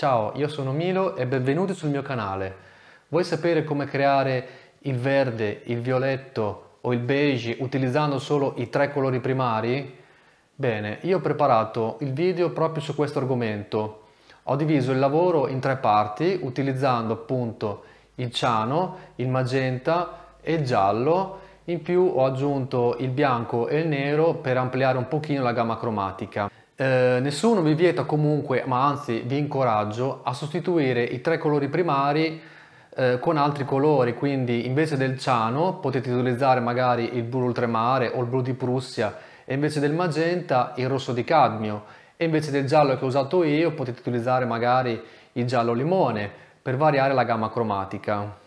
Ciao, io sono Milo e benvenuti sul mio canale. Vuoi sapere come creare il verde, il violetto o il beige utilizzando solo i tre colori primari? Bene, io ho preparato il video proprio su questo argomento. Ho diviso il lavoro in tre parti utilizzando appunto il ciano, il magenta e il giallo. In più ho aggiunto il bianco e il nero per ampliare un pochino la gamma cromatica. Nessuno vi vieta comunque, ma anzi vi incoraggio a sostituire i tre colori primari con altri colori, quindi invece del ciano potete utilizzare magari il blu oltremare o il blu di Prussia e invece del magenta il rosso di cadmio e invece del giallo che ho usato io potete utilizzare magari il giallo limone per variare la gamma cromatica.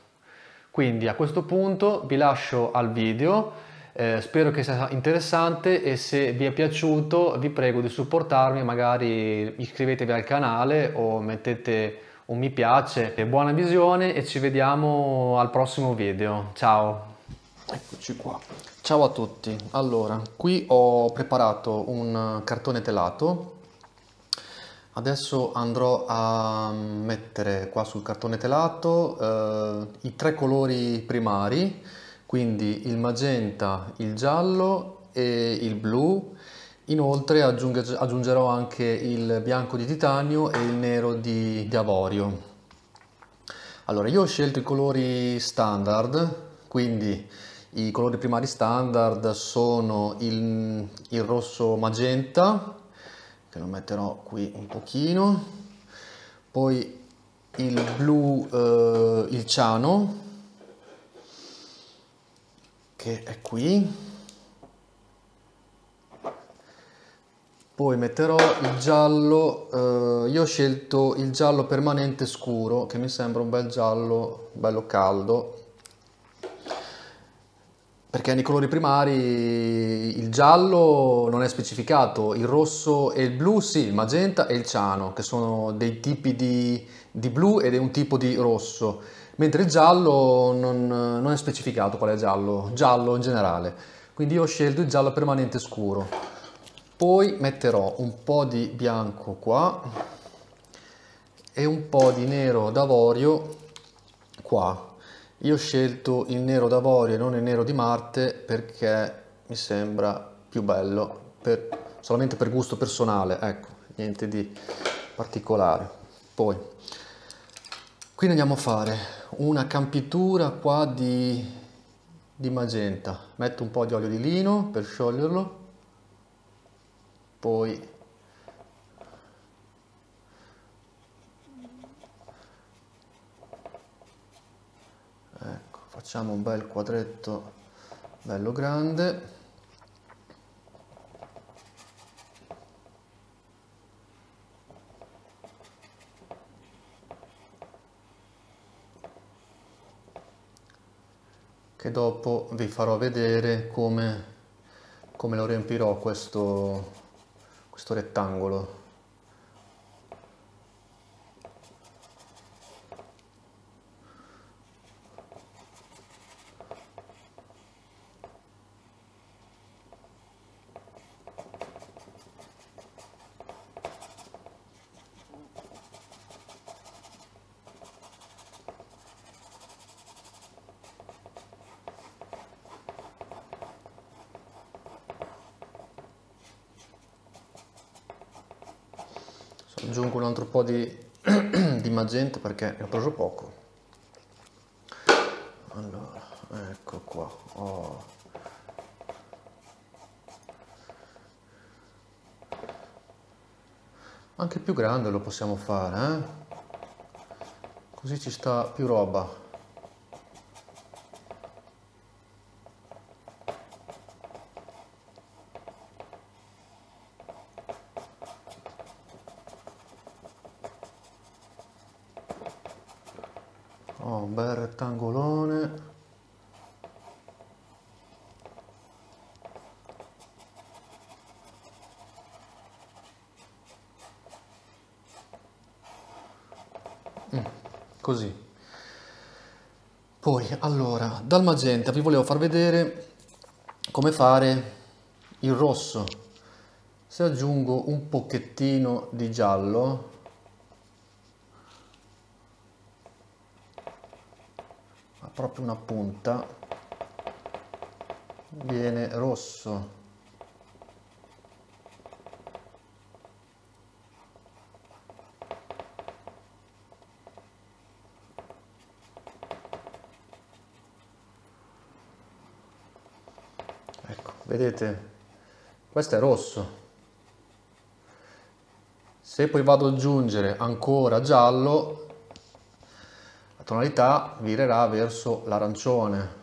Quindi a questo punto vi lascio al video. Spero che sia interessante e se vi è piaciuto vi prego di supportarmi, magari iscrivetevi al canale o mettete un mi piace. Buona visione e ci vediamo al prossimo video. Ciao! Eccoci qua. Ciao a tutti. Allora, qui ho preparato un cartone telato. Adesso andrò a mettere qua sul cartone telato i tre colori primari. Quindi il magenta, il giallo e il blu, inoltre aggiungerò anche il bianco di titanio e il nero di avorio. Allora, io ho scelto i colori standard, quindi i colori primari standard sono il rosso magenta, che lo metterò qui un pochino, poi il blu, il ciano, che è qui, poi metterò il giallo, io ho scelto il giallo permanente scuro che mi sembra un bel giallo bello caldo, perché nei colori primari il giallo non è specificato, il rosso e il blu sì, il magenta e il ciano che sono dei tipi di blu ed è un tipo di rosso. Mentre il giallo non è specificato qual è giallo in generale, quindi io ho scelto il giallo permanente scuro. Poi metterò un po' di bianco qua e un po' di nero d'avorio qua. Io ho scelto il nero d'avorio e non il nero di Marte perché mi sembra più bello, solamente per gusto personale, ecco, niente di particolare. Poi quindi andiamo a fare una campitura qua di magenta, metto un po' di olio di lino per scioglierlo, poi ecco, facciamo un bel quadretto bello grande. Che dopo vi farò vedere come lo riempirò questo rettangolo. Aggiungo un altro po' di magenta perché ne ho preso poco. Allora, ecco qua. Oh. Anche più grande lo possiamo fare, eh? Così ci sta più roba. Oh, un bel rettangolone. Così. Poi, allora, dal magenta vi volevo far vedere come fare il rosso. Se aggiungo un pochettino di giallo, proprio una punta, viene rosso. Ecco, vedete, questo è rosso. Se poi vado ad aggiungere ancora giallo, la tonalità virerà verso l'arancione.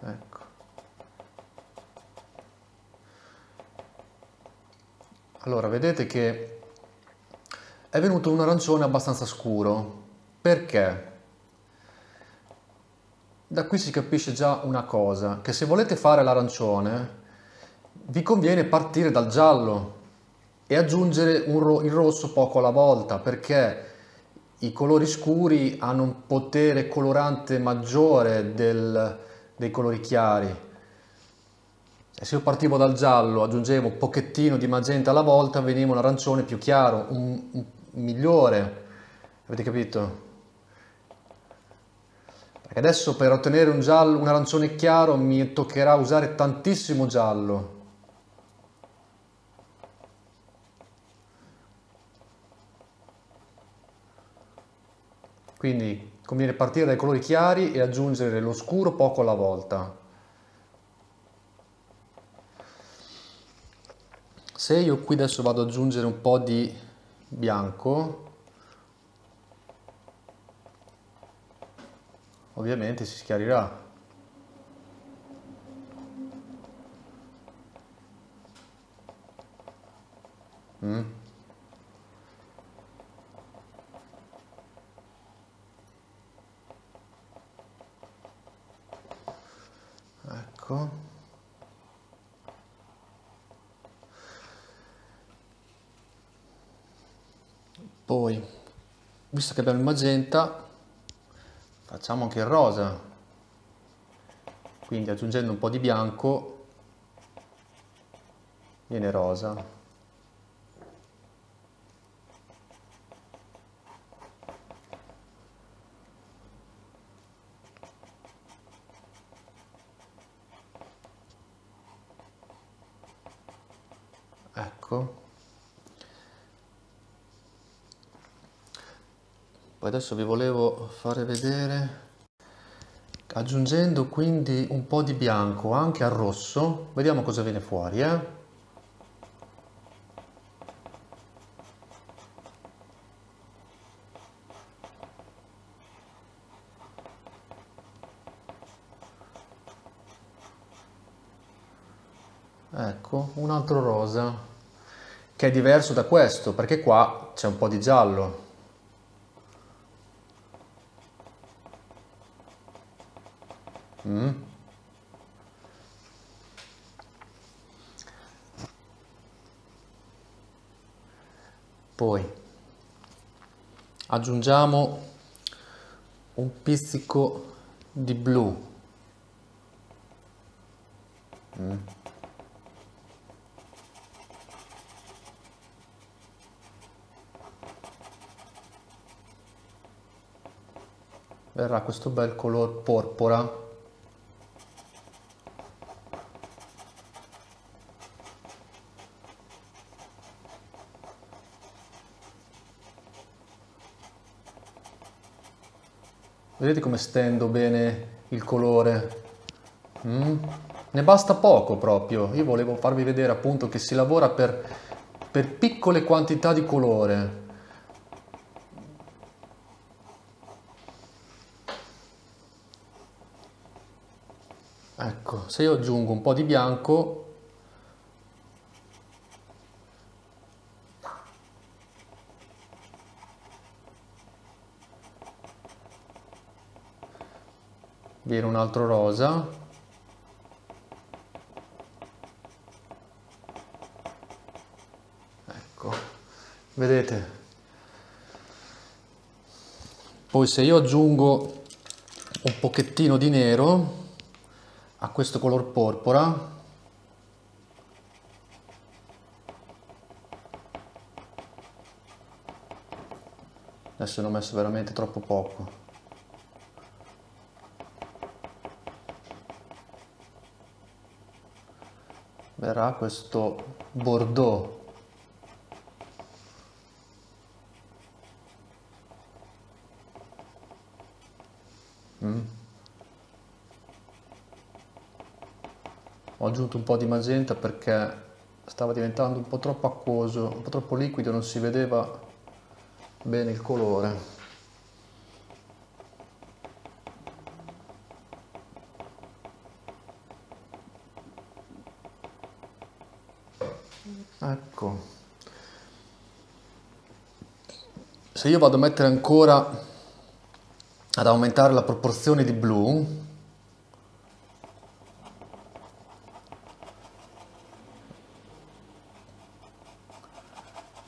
Ecco. Allora, vedete che è venuto un arancione abbastanza scuro. Perché? Da qui si capisce già una cosa, che se volete fare l'arancione vi conviene partire dal giallo e aggiungere il rosso poco alla volta, perché i colori scuri hanno un potere colorante maggiore dei colori chiari. Se io partivo dal giallo, aggiungevo un pochettino di magenta alla volta, veniva un arancione più chiaro, un migliore, avete capito? Perché adesso per ottenere un arancione chiaro mi toccherà usare tantissimo giallo. Quindi conviene partire dai colori chiari e aggiungere lo scuro poco alla volta. Se io qui adesso vado ad aggiungere un po' di bianco, ovviamente si schiarirà. Ecco. Poi, visto che abbiamo il magenta, facciamo anche il rosa, quindi aggiungendo un po' di bianco viene rosa. Ecco. Poi adesso vi volevo fare vedere, aggiungendo quindi un po' di bianco anche al rosso, vediamo cosa viene fuori, Ecco, un altro rosa, che è diverso da questo, perché qua c'è un po' di giallo. Poi aggiungiamo un pizzico di blu. Verrà questo bel color porpora. Vedete come stendo bene il colore? Ne basta poco proprio. Io volevo farvi vedere appunto che si lavora per piccole quantità di colore. Ecco, se io aggiungo un po' di bianco, viene un altro rosa, ecco, vedete. Poi se io aggiungo un pochettino di nero a questo color porpora, Adesso ne ho messo veramente troppo poco. Verrà questo bordeaux. Ho aggiunto un po' di magenta perché stava diventando un po' troppo acquoso, un po' troppo liquido, non si vedeva bene il colore. Ecco, se io vado a mettere ancora, ad aumentare la proporzione di blu,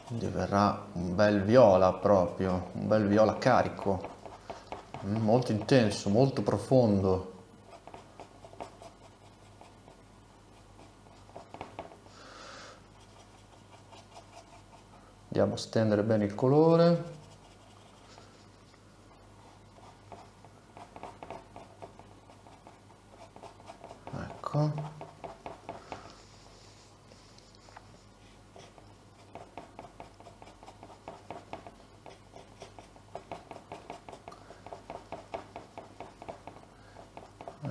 diverrà un bel viola proprio, un bel viola carico, molto intenso, molto profondo. Andiamo a stendere bene il colore.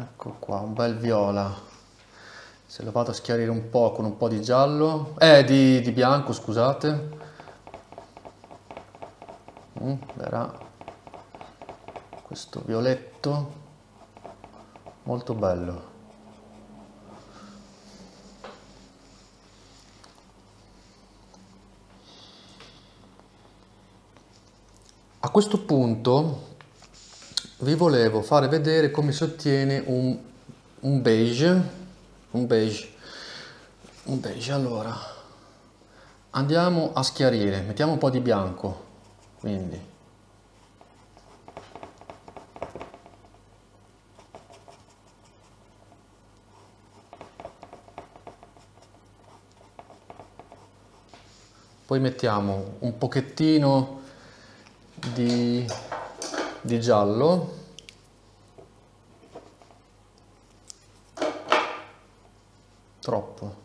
Ecco qua, un bel viola. Se lo vado a schiarire un po' con un po' di giallo, di bianco, scusate, verrà questo violetto molto bello. A questo punto vi volevo fare vedere come si ottiene un beige. Allora andiamo a schiarire, mettiamo un po' di bianco, quindi poi mettiamo un pochettino di giallo, troppo,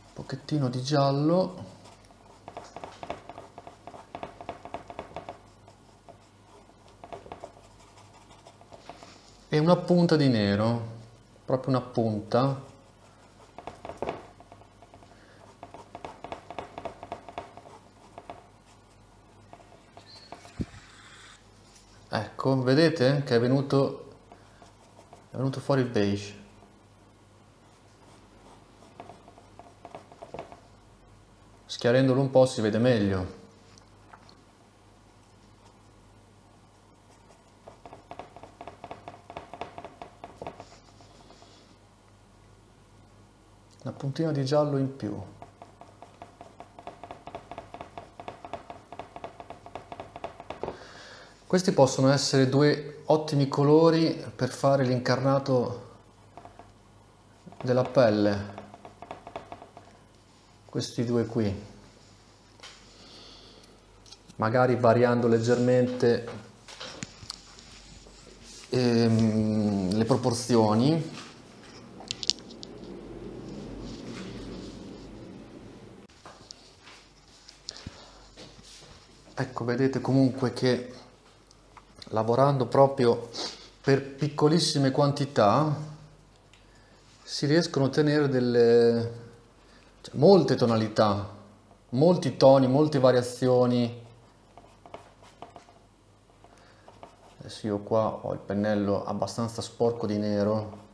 un pochettino di giallo, e una punta di nero, proprio una punta. Ecco, vedete che è venuto fuori il beige. Schiarendolo un po' si vede meglio. Una puntina di giallo in più. Questi possono essere due ottimi colori per fare l'incarnato della pelle, questi due qui, magari variando leggermente le proporzioni. Ecco, vedete comunque che lavorando proprio per piccolissime quantità si riescono a ottenere delle, molte tonalità, molti toni, molte variazioni. Adesso io qua ho il pennello abbastanza sporco di nero.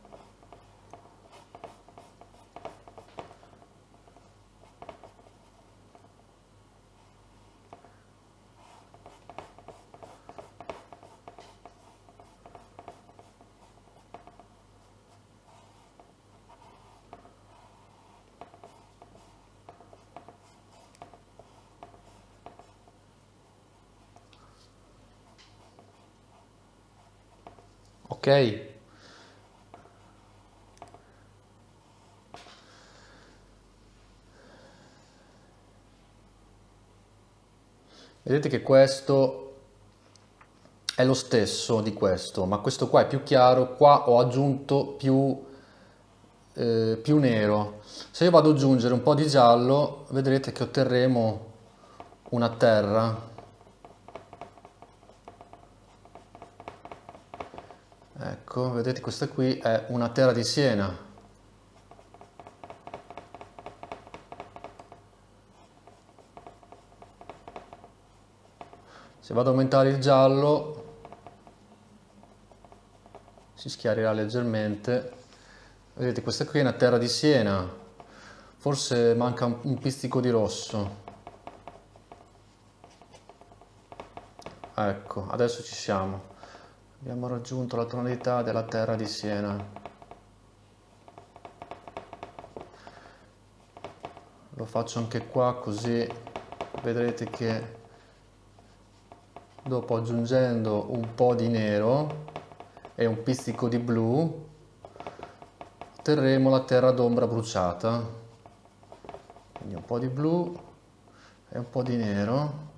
Ok, Vedete che questo è lo stesso di questo, ma questo qua è più chiaro, qua ho aggiunto più nero. Se io vado ad aggiungere un po' di giallo, vedrete che otterremo una terra. Ecco, vedete, questa qui è una terra di Siena. Se vado ad aumentare il giallo si schiarirà leggermente. Vedete, questa qui è una terra di Siena, forse manca un pizzico di rosso. Ecco, adesso ci siamo. Abbiamo raggiunto la tonalità della terra di Siena. Lo faccio anche qua, così vedrete che dopo, aggiungendo un po' di nero e un pizzico di blu, otterremo la terra d'ombra bruciata. Quindi un po' di blu e un po' di nero.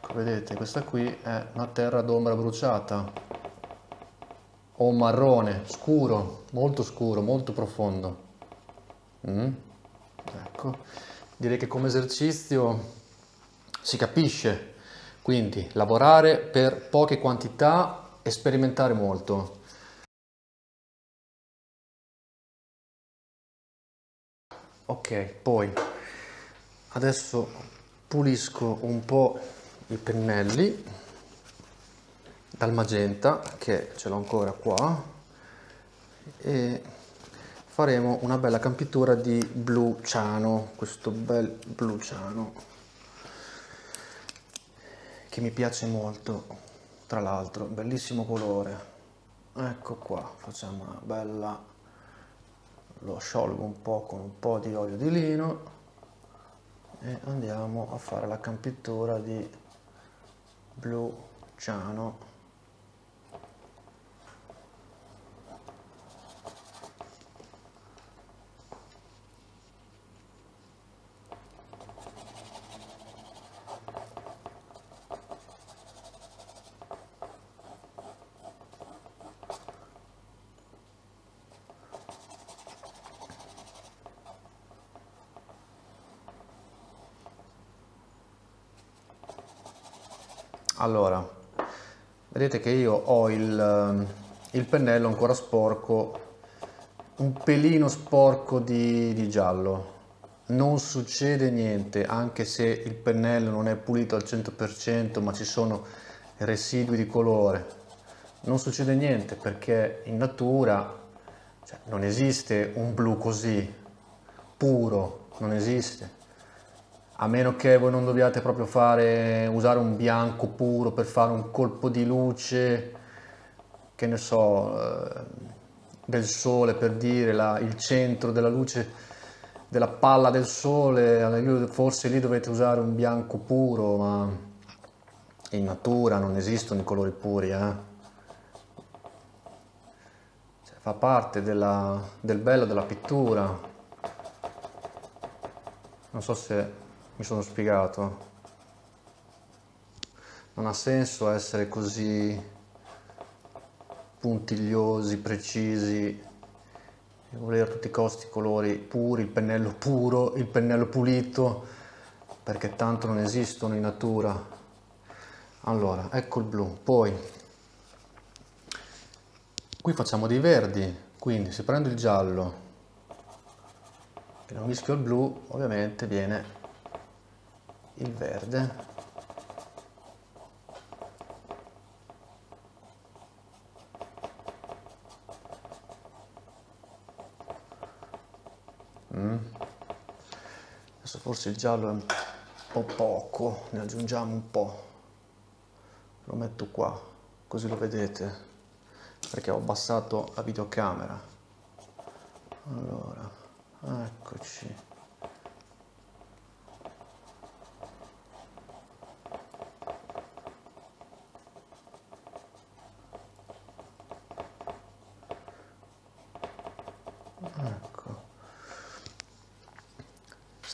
Ecco, vedete, questa qui è una terra d'ombra bruciata o marrone scuro, molto profondo. Ecco, direi che come esercizio si capisce, quindi lavorare per poche quantità e sperimentare molto. Ok, poi adesso pulisco un po' i pennelli dal magenta, che ce l'ho ancora qua, e faremo una bella campitura di blu ciano, questo bel blu ciano che mi piace molto. Tra l'altro, bellissimo colore. Ecco qua, facciamo una bella, lo sciolgo un po' con un po' di olio di lino e andiamo a fare la campitura di blu ciano. Allora, vedete che io ho il pennello ancora sporco, un pelino sporco di giallo. Non succede niente, anche se il pennello non è pulito al 100%, ma ci sono residui di colore. Non succede niente, perché in natura, cioè, non esiste un blu così puro, non esiste. A meno che voi non dobbiate proprio usare un bianco puro per fare un colpo di luce, che ne so, del sole, per dire, il centro della luce, della palla del sole, forse lì dovete usare un bianco puro, ma in natura non esistono i colori puri, Cioè, fa parte del bello della pittura. Non so se mi sono spiegato. Non ha senso essere così puntigliosi, precisi, e volere a tutti i costi i colori puri, il pennello puro, il pennello pulito, perché tanto non esistono in natura. Allora, ecco il blu. Poi qui facciamo dei verdi, quindi se prendo il giallo e lo mischio al blu, ovviamente viene il verde. Adesso forse il giallo è un po' poco, ne aggiungiamo un po'. Lo metto qua, così lo vedete, perché ho abbassato la videocamera. Allora, eccoci.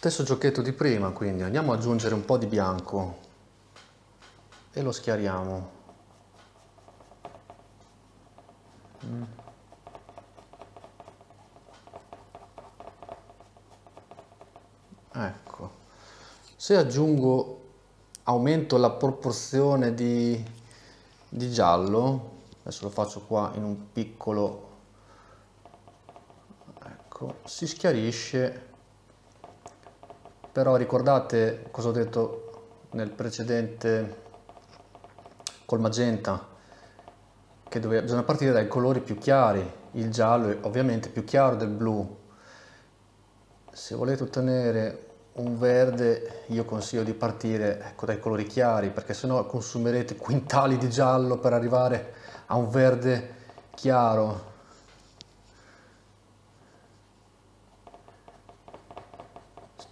Stesso giochetto di prima, quindi andiamo ad aggiungere un po' di bianco e lo schiariamo. Ecco, se aggiungo, aumento la proporzione di giallo, adesso lo faccio qua in un piccolo, ecco, si schiarisce. Però ricordate cosa ho detto nel precedente col magenta, che bisogna partire dai colori più chiari. Il giallo è ovviamente più chiaro del blu. Se volete ottenere un verde, io consiglio di partire, ecco, dai colori chiari, perché sennò consumerete quintali di giallo per arrivare a un verde chiaro.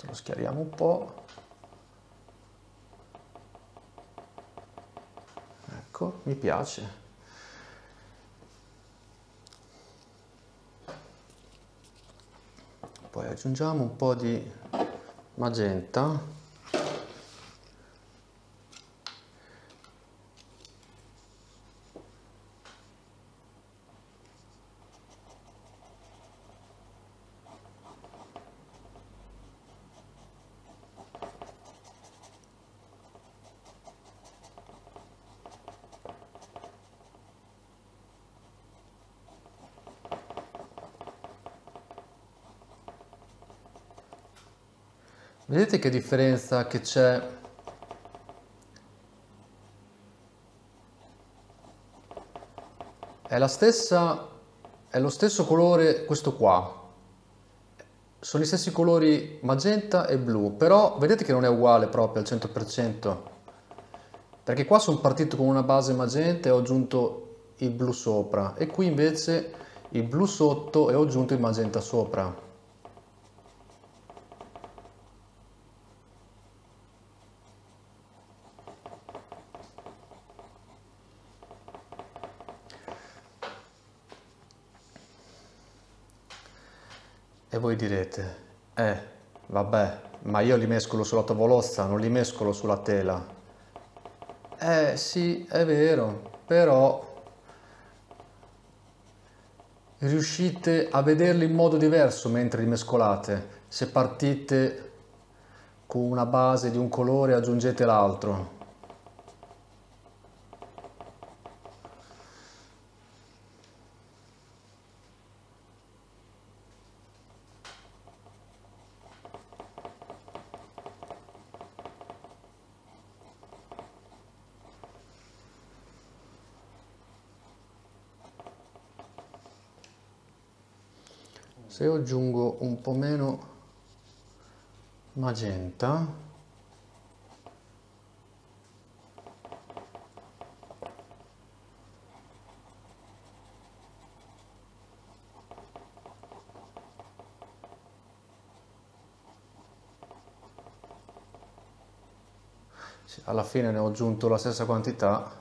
Lo schiariamo un po', ecco, mi piace. Poi aggiungiamo un po' di magenta . Vedete che differenza che c'è . È la stessa, è lo stesso colore, questo qua sono gli stessi colori magenta e blu, però vedete che non è uguale proprio al 100%, perché qua sono partito con una base magenta e ho aggiunto il blu sopra, e qui invece il blu sotto e ho aggiunto il magenta sopra. E voi direte, vabbè, ma io li mescolo sulla tavolozza, non li mescolo sulla tela. Sì, è vero, però riuscite a vederli in modo diverso mentre li mescolate. Se partite con una base di un colore e aggiungete l'altro. Se io aggiungo un po' meno magenta, alla fine ne ho aggiunto la stessa quantità.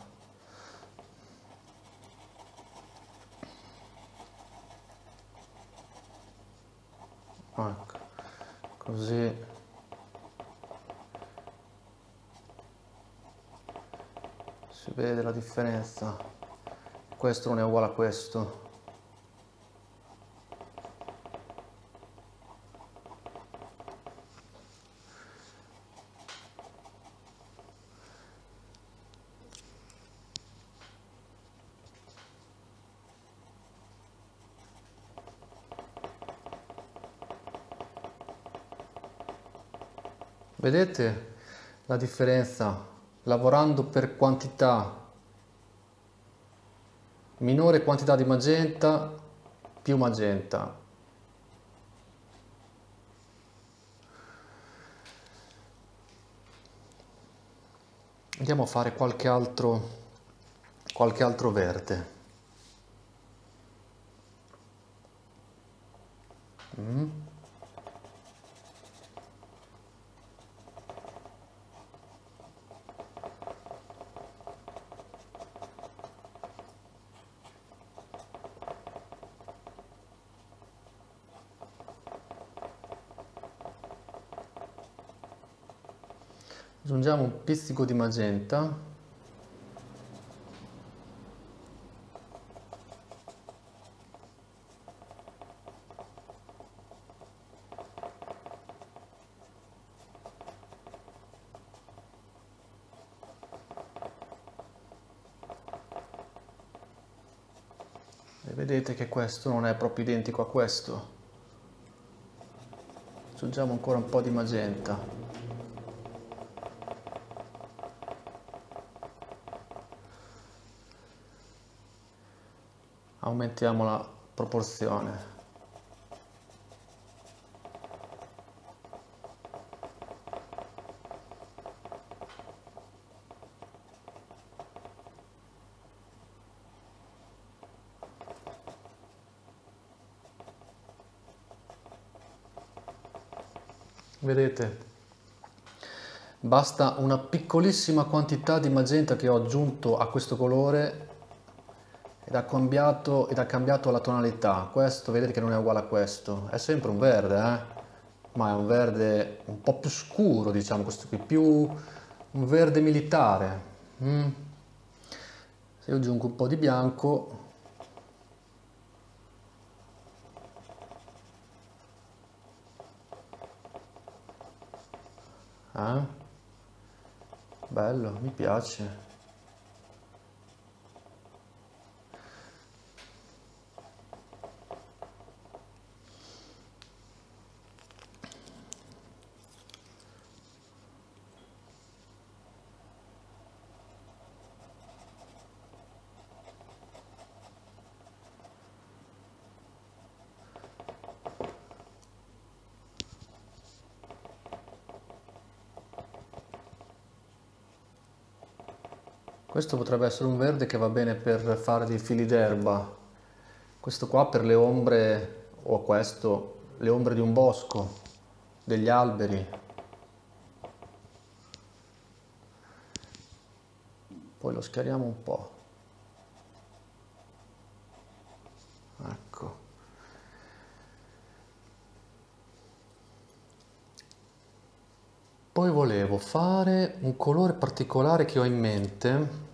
Così si vede la differenza. Questo non è uguale a questo. Vedete la differenza? Lavorando per quantità, minore quantità di magenta, più magenta. Andiamo a fare qualche altro verde. Aggiungiamo un pizzico di magenta, e vedete che questo non è proprio identico a questo. Aggiungiamo ancora un po' di magenta. Aumentiamo la proporzione. Vedete, basta una piccolissima quantità di magenta che ho aggiunto a questo colore ed ha cambiato la tonalità. Questo vedete che non è uguale a questo, è sempre un verde, ma è un verde un po' più scuro, diciamo, questo qui, più un verde militare. Se io aggiungo un po' di bianco, bello, mi piace. Questo potrebbe essere un verde che va bene per fare dei fili d'erba, questo qua per le ombre, o questo, le ombre di un bosco, degli alberi. Poi lo schiariamo un po'. Ecco. Poi volevo fare un colore particolare che ho in mente.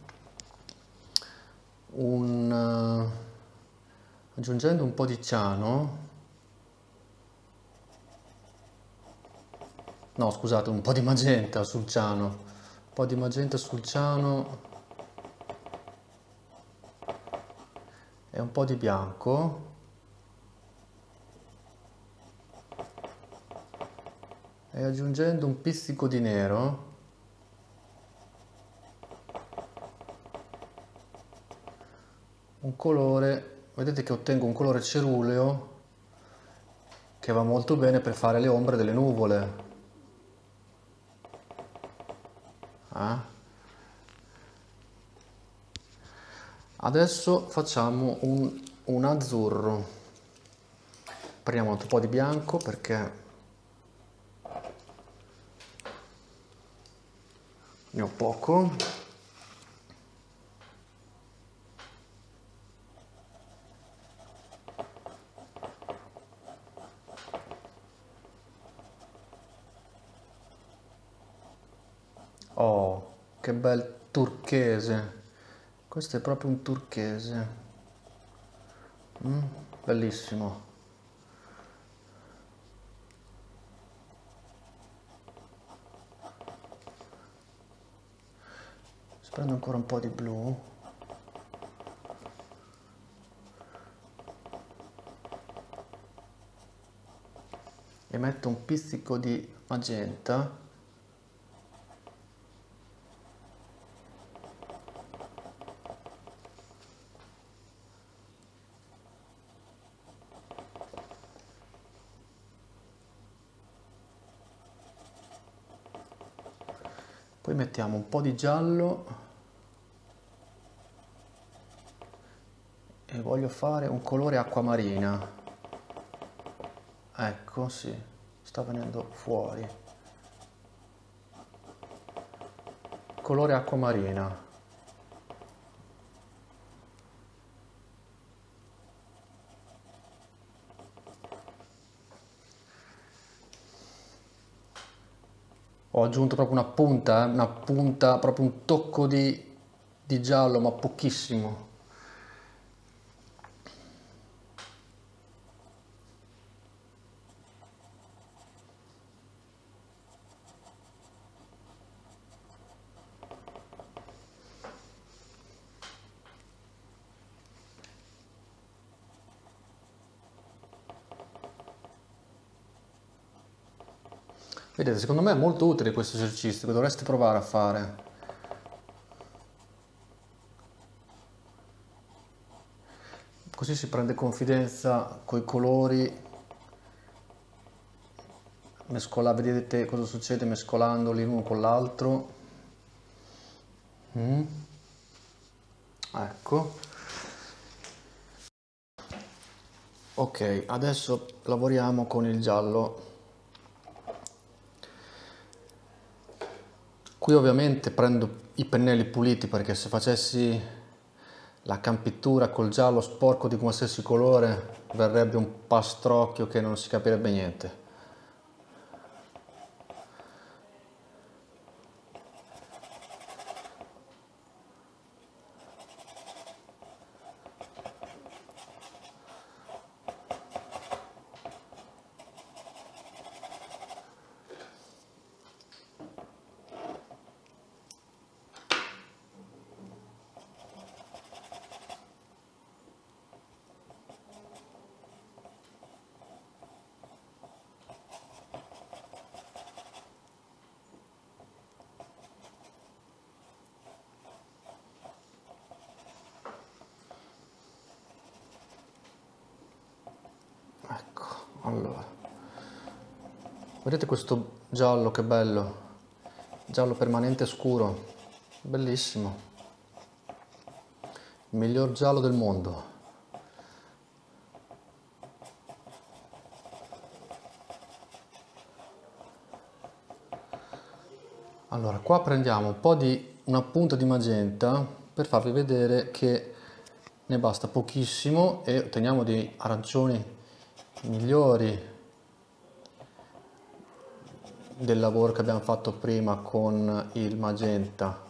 Aggiungendo un po' di ciano, no scusate, un po' di magenta sul ciano, un po' di magenta sul ciano e un po' di bianco, e aggiungendo un pizzico di nero un colore. Vedete che ottengo un colore ceruleo che va molto bene per fare le ombre delle nuvole. Adesso facciamo un azzurro. Prendiamo un po' di bianco perché ne ho poco. Oh, che bel turchese, questo è proprio un turchese, bellissimo. Prendo ancora un po' di blu. E metto un pizzico di magenta. Poi mettiamo un po' di giallo e voglio fare un colore acquamarina. Ecco, sì, sta venendo fuori. Colore acquamarina. ho aggiunto proprio una punta, proprio un tocco di giallo, ma pochissimo. Vedete, secondo me è molto utile questo esercizio, che dovreste provare a fare. Così si prende confidenza coi colori, vedete cosa succede mescolandoli l'uno con l'altro. Ecco. Ok, adesso lavoriamo con il giallo. Qui ovviamente prendo i pennelli puliti, perché se facessi la campittura col giallo sporco di qualsiasi colore verrebbe un pastrocchio che non si capirebbe niente. Allora, vedete questo giallo che bello, giallo permanente scuro, bellissimo, il miglior giallo del mondo. Allora, qua prendiamo un po' di una punta di magenta per farvi vedere che ne basta pochissimo e otteniamo dei arancioni migliori del lavoro che abbiamo fatto prima con il magenta.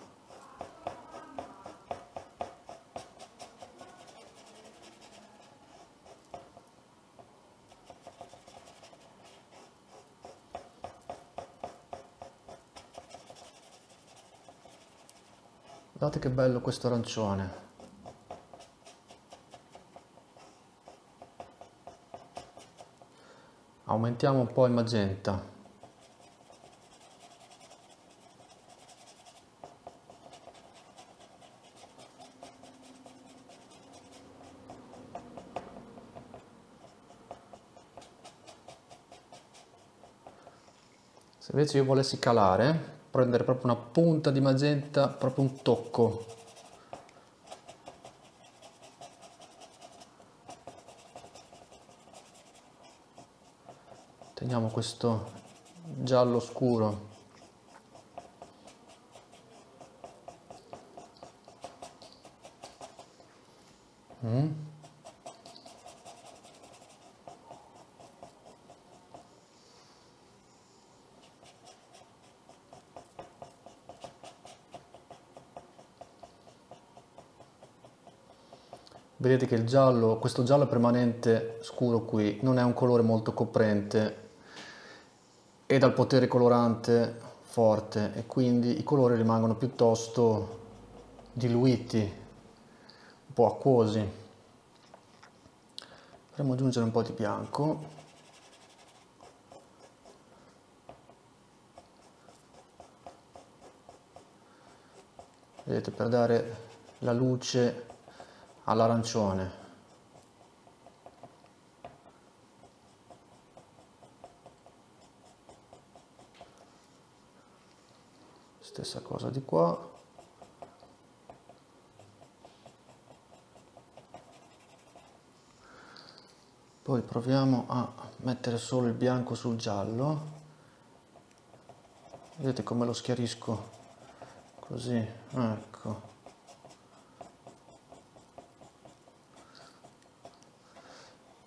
Guardate che bello questo arancione. Aumentiamo un po' il magenta. Se invece io volessi calare, prendere proprio una punta di magenta, proprio un tocco. Teniamo questo giallo scuro. Vedete che il giallo, questo giallo permanente scuro qui, non è un colore molto coprente e dal potere colorante forte, e quindi i colori rimangono piuttosto diluiti, un po' acquosi. Potremmo aggiungere un po' di bianco. Vedete, per dare la luce all'arancione. Stessa cosa di qua. Poi proviamo a mettere solo il bianco sul giallo. Vedete come lo schiarisco così, ecco.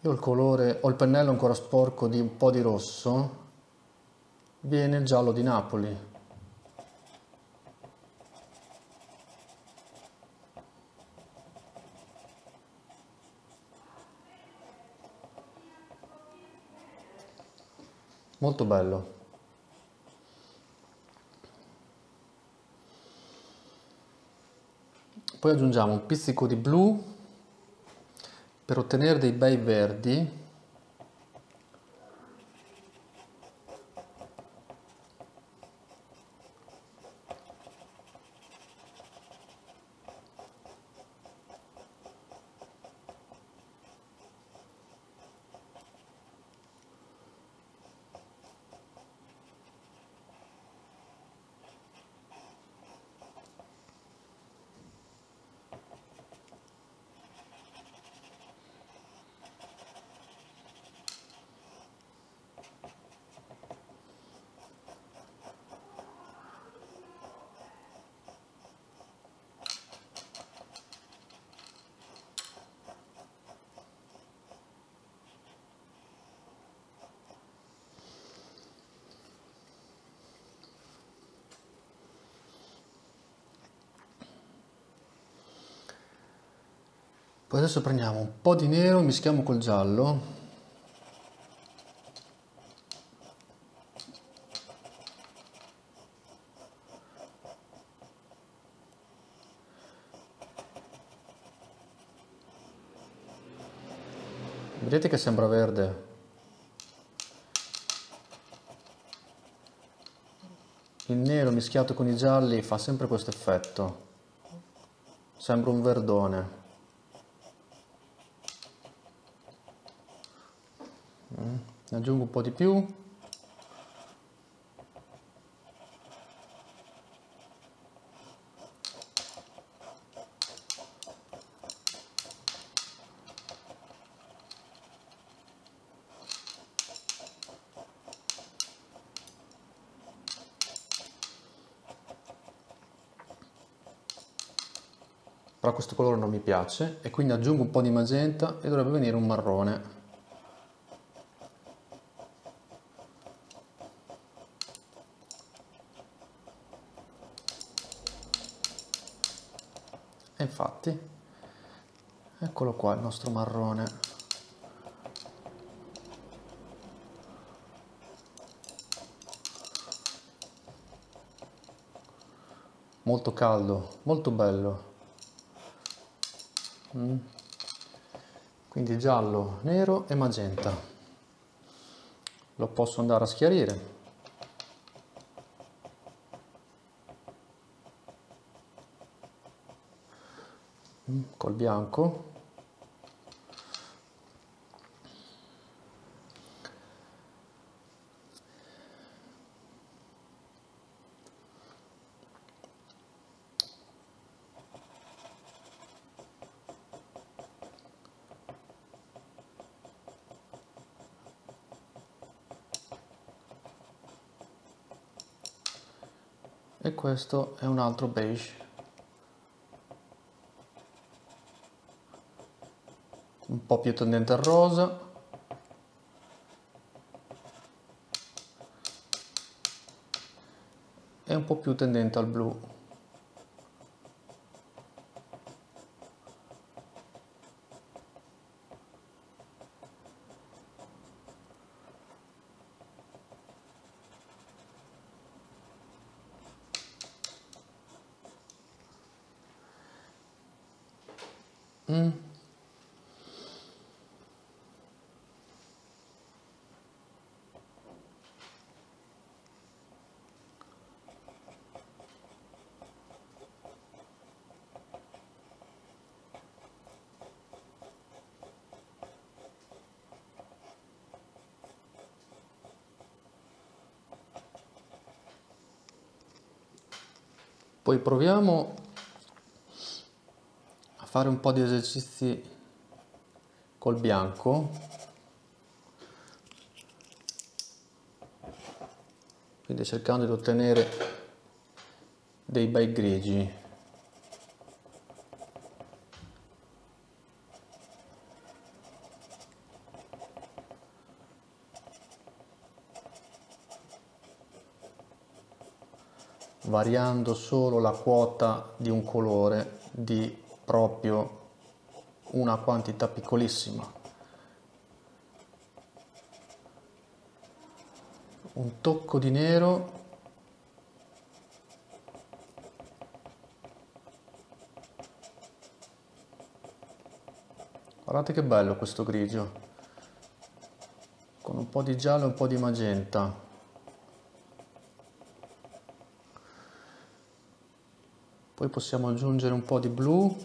Io ho il pennello ancora sporco di un po' di rosso, viene il giallo di Napoli. Molto bello. Poi aggiungiamo un pizzico di blu per ottenere dei bei verdi. Poi adesso prendiamo un po' di nero, mischiamo col giallo. Vedete che sembra verde. Il nero mischiato con i gialli fa sempre questo effetto. Sembra un verdone. Ne aggiungo un po' di più. Però questo colore non mi piace e quindi aggiungo un po' di magenta e dovrebbe venire un marrone. E infatti, eccolo qua il nostro marrone. Molto caldo, molto bello. Quindi giallo, nero e magenta. Lo posso andare a schiarire. Col bianco, e questo è un altro beige. Un po' più tendente al rosa. E un po' più tendente al blu. Poi proviamo a fare un po' di esercizi col bianco, quindi cercando di ottenere dei bei grigi. variando solo la quota di un colore di proprio una quantità piccolissima. Un tocco di nero . Guardate che bello questo grigio, con un po' di giallo e un po' di magenta. Poi possiamo aggiungere un po' di blu.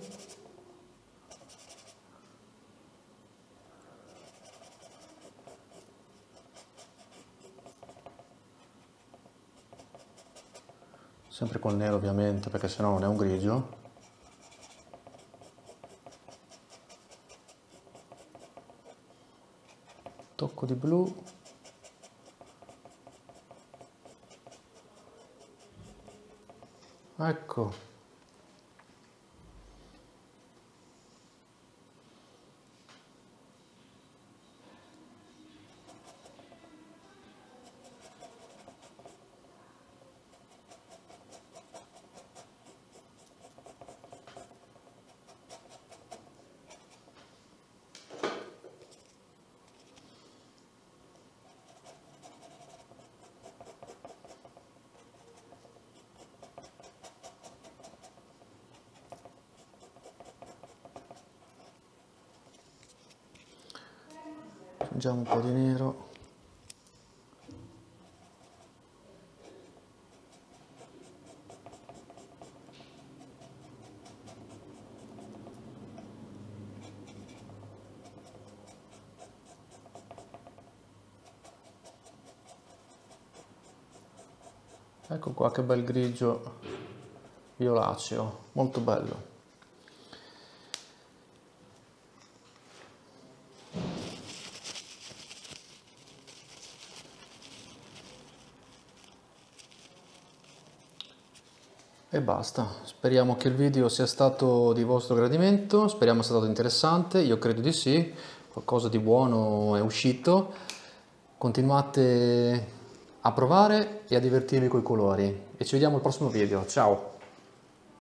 Sempre col nero ovviamente, perché sennò non è un grigio. Tocco di blu, ecco, aggiungiamo un po' di nero. Ecco qua che bel grigio violaceo, molto bello. E basta, speriamo che il video sia stato di vostro gradimento, speriamo sia stato interessante, io credo di sì, qualcosa di buono è uscito. Continuate a provare e a divertirvi coi colori e ci vediamo al prossimo video, ciao!